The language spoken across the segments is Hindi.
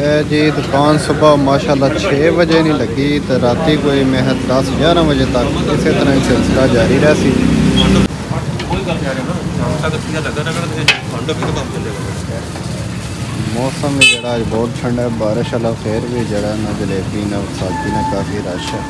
जी दुकान सुबह माशाल्लाह 6 बजे नहीं लगी तो राती कोई महज 10-11 बजे तक इसी तरह सिलसिला जारी रहसी। मौसम भी जरा बहुत ठंडा है, बारिश वाला फिर भी जरा ना जलेबी ना बसाती ना काफ़ी रश है।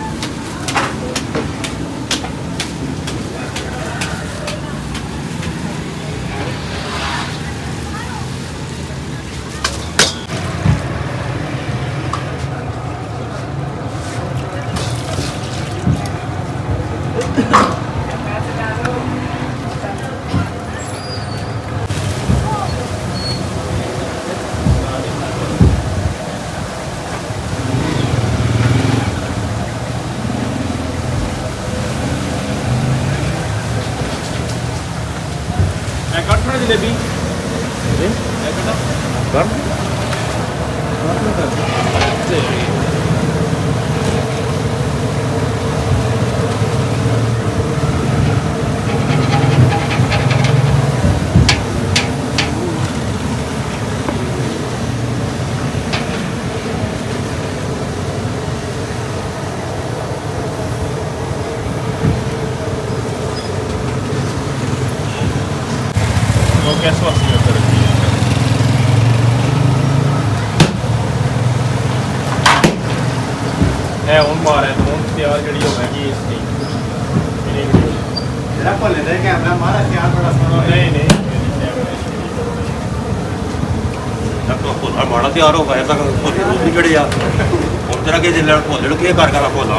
ਤਿਆਰ ਹੋ ਗਿਆ ਤਾਂ ਕੋਈ ਨਿਕੜੇ ਆ ਹੁਣ ਤੇਰਾ ਕੇ ਜਿੱਲੜ ਭੋਲ ਲੜ ਕੇ ਕਰ ਕਰਾ ਭੋਲਾ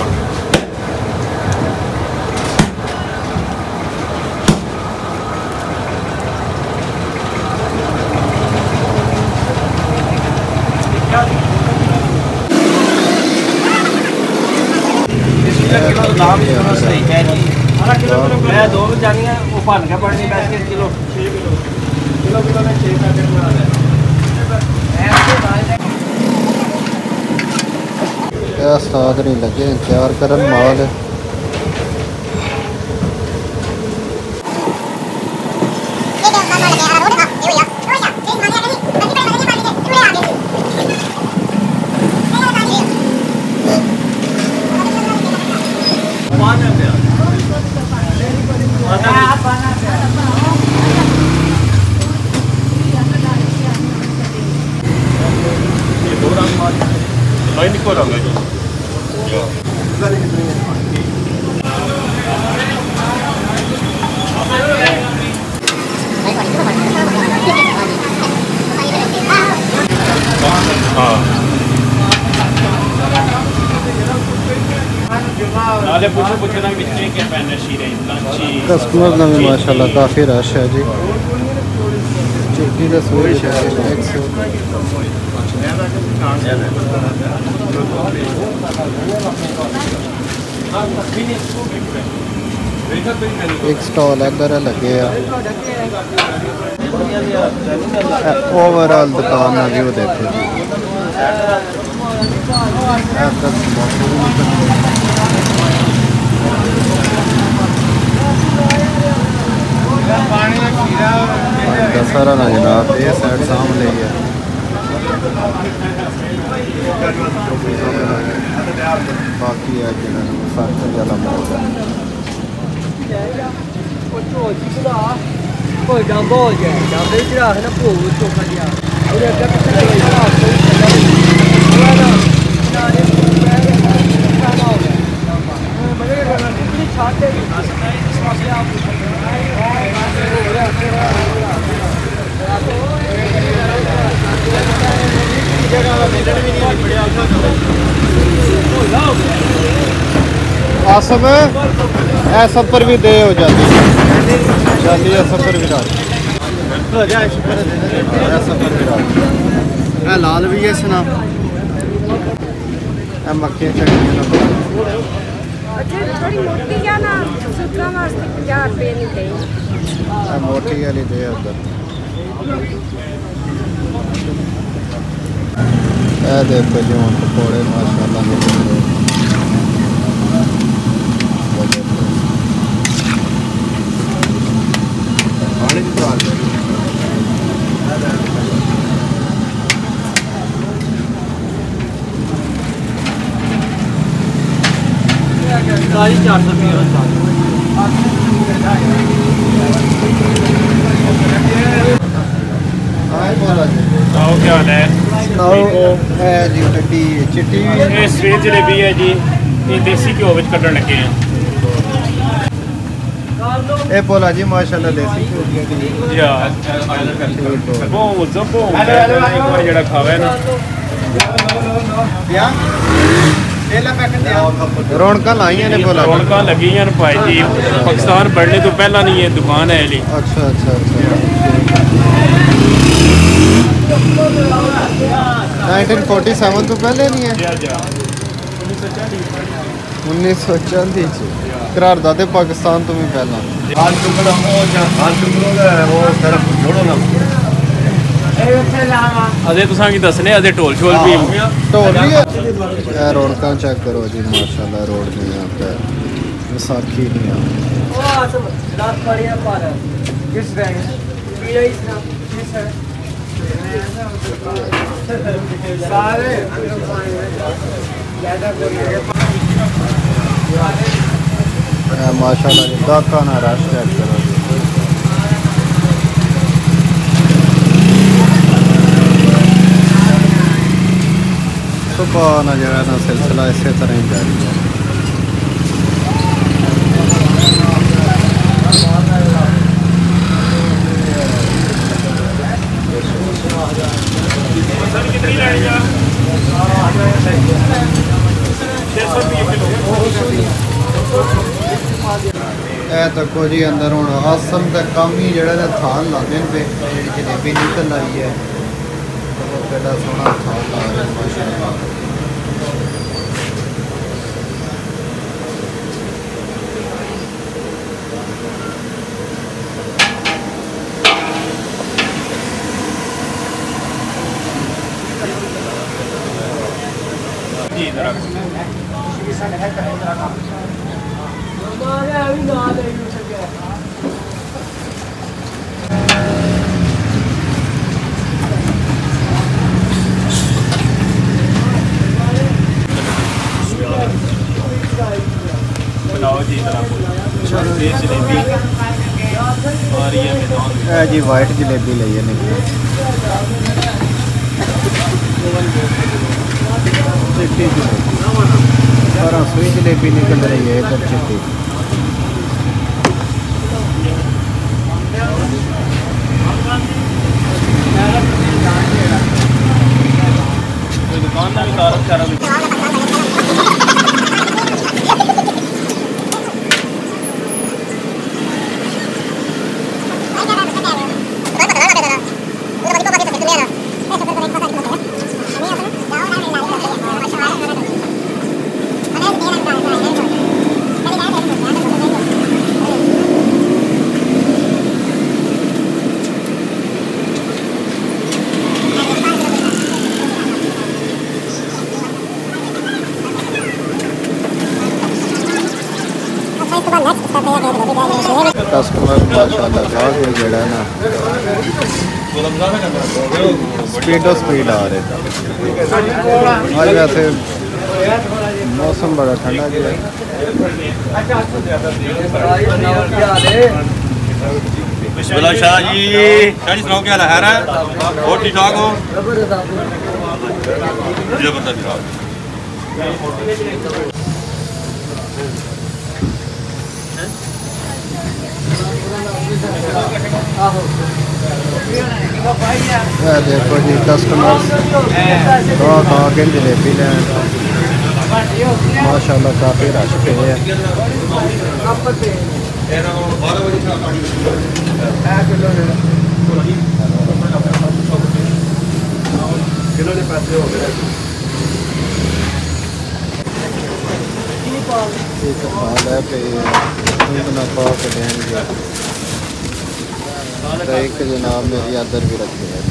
ਇਸ ਜੱਗ ਦਾ ਨਾਮ ਹੀ ਸੁਣਾ ਸਹੀ ਹੈ ਜੀ। ਹਰਾ ਕਿਲੋ ਮੈਂ ਦੋ ਜਾਨੀਆਂ ਉਹ ਭੰਨ ਕੇ ਪੜਨੀ ਪੈਸੇ ਕਿਲੋ 6 ਕਿਲੋ ਕਿਲੋ ਕਿਲੋ ਨੇ 6 ਪੈਕੇਟ ਬਣਾ ਲਿਆ। क्या साथ नहीं लगे इंतजार कर माल कस्टमर का भी माशाल्लाह काफ़ी रश है जी। चिट्टी का सूरज एक स्टॉल इधर लगे ओवरऑल दुकान का व्यू देखो सारा ना जनाब ये साइड सामने ही है। बाकी है आसम है 70 भी दे हो जाती है 70 भी रात लाल भी है सुना मक्खियाँ मोटी वाली दे देखो जी हम पकौड़े माशाल्लाह सारी 400 आओ क्या है है जी टट्टी चिट्टी ये स्वीट जलेबी है जी ये देसी घ्यो विच कटण लगे हैं ए बोला जी माशाल्लाह देसी घ्यो जी यार वो जबो एक बार जड़ा खावे ना क्या पहला पैकेट दिया रौनका लाई है ने बोला रौनका लगी है भाई जी पाकिस्तान बढ़ने तो पहला नहीं है दुकान है ये अच्छा अच्छा अच्छा 1947 तो पहले नहीं है 1940 करारदादे पाकिस्तान तो भी पहला अजे तुसा की दसने अजे ढोल छोल भी रौनक चेक करो जी माशाल्लाह रोड नहीं विसाखी नहीं माशाल्लाह खाना रश चेक करो सुबह ना जरा ना सिलसिला इसी तरह ही जारी है देखो जी अंदर हूँ आसम का कम ही जरा थाल लाते हैं पे जी जलेबी निकल आई है बड़ा सोहना थाल ला रहे हैं माशाल्लाह जी जरा जी वाइट जलेबी ली है जलेबी निकल रही है इधर चिट्टी कस्टमर माशाल्लाह साहब ये जड़ा ना स्पीड आ रहे था आज वैसे मौसम बड़ा ठंडा गया बुला शाह जी सुनाओ क्या हाल है और ठीक ठाक हो जबरदस्त देखो जी कस्टमर्स बहुत आगे जलेबी लें माशाल्लाह काफ़ी रश पे है पे एक जनाब मेरी आदर भी रखी है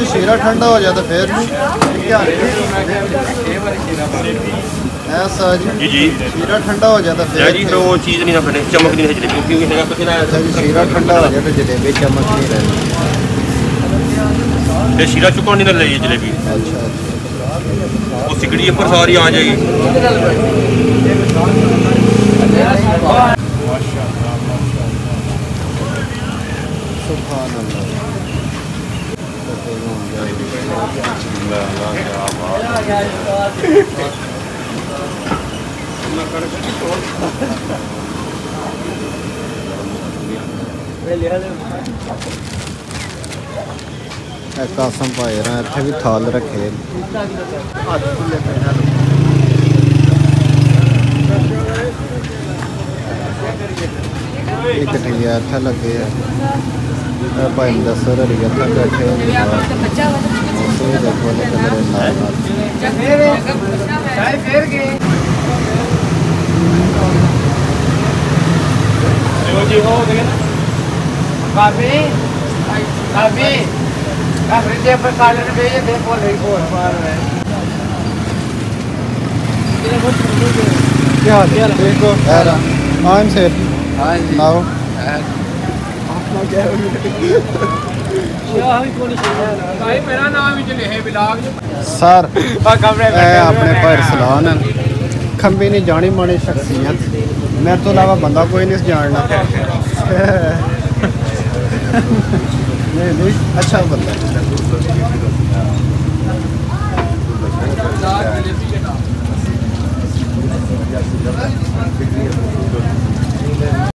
जी शीरा ठंडा हो जाता फिर ऐसा जी शीरा ठंडा हो जाता फिर जी तो वो चीज़ नहीं ना बने चमक नहीं रही जलेबी क्योंकि जगह कुछ ना शीरा ठंडा हो जाता जलेबी चमक नहीं रहती शीरा चुका नहीं रही जलेबी। अच्छा वो सिकड़ी पर सारी आ जाएगी। कासम भाई इतने भी थाल रखे एक ठिया इतना लगे भाई दसर इतना बैठे क्या से नाओ मेरा नाम सर अपने भाई सलान खंबी ने जानी मानी शख्सियत मेरे तो अलावा बंदा कोई नहीं जानना। नहीं अच्छा बंदा है।